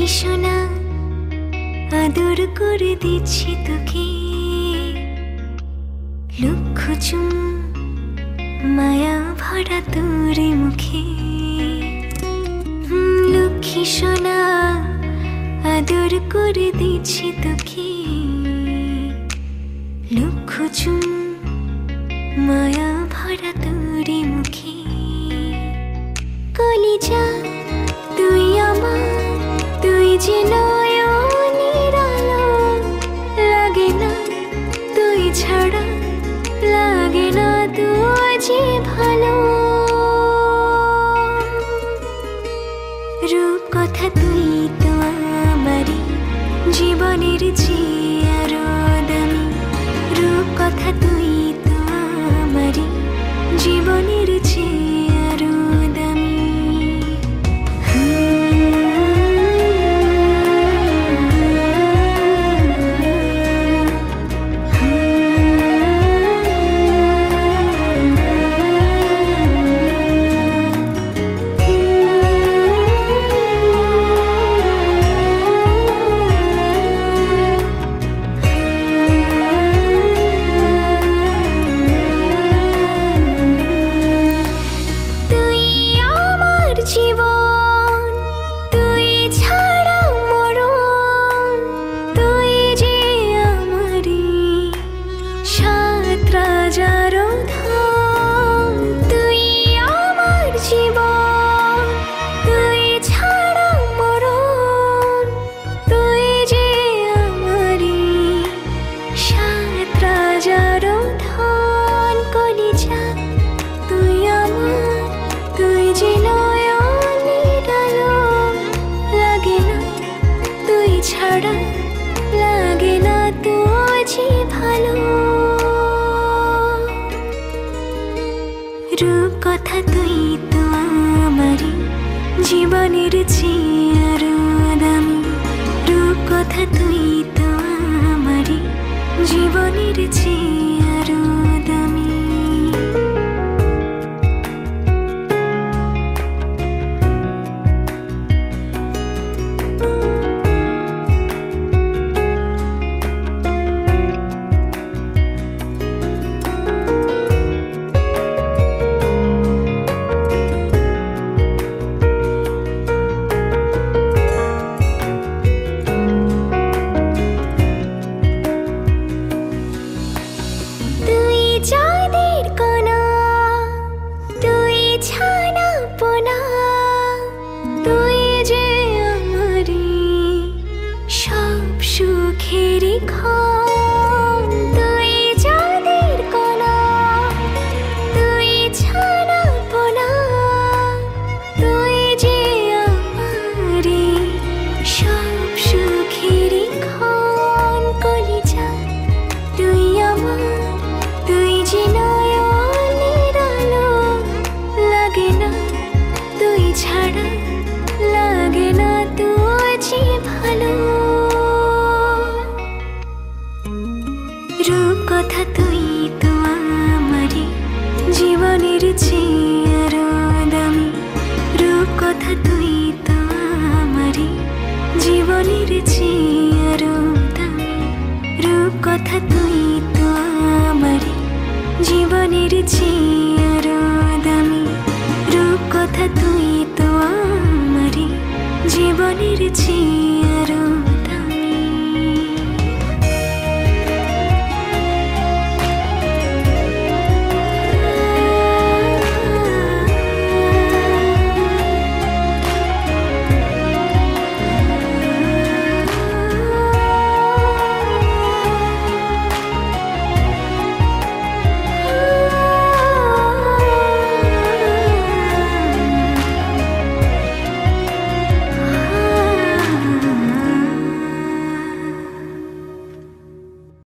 পাখি সোনা আদর করে দিচ্ছি তোকে, লক্ষ চুম মায়া ভরা তোর মুখে। লক্ষ্মী সোনা আদর করে দিচ্ছি তোকে, লক্ষ চুম মায়া ভরা তোর মুখে। কলিজা তুই আমার, তুই যে নয়নের আলো, লাগে না তুই ছাড়া, লাগে না তুই যে ভালো। রূপ কথা তুই তো আমারই জীবনের চেয়ে আরো দামি, রূপ কথা তুই তো আমারই জীবনের চেয়ে। রূপ কথা তুই তো আমারই জীবনের চেয়ে আরো দামি, রূপ কথা তুই তো আমারই জীবনের চেয়ে আরো দামি। Shop, shoe, kitty।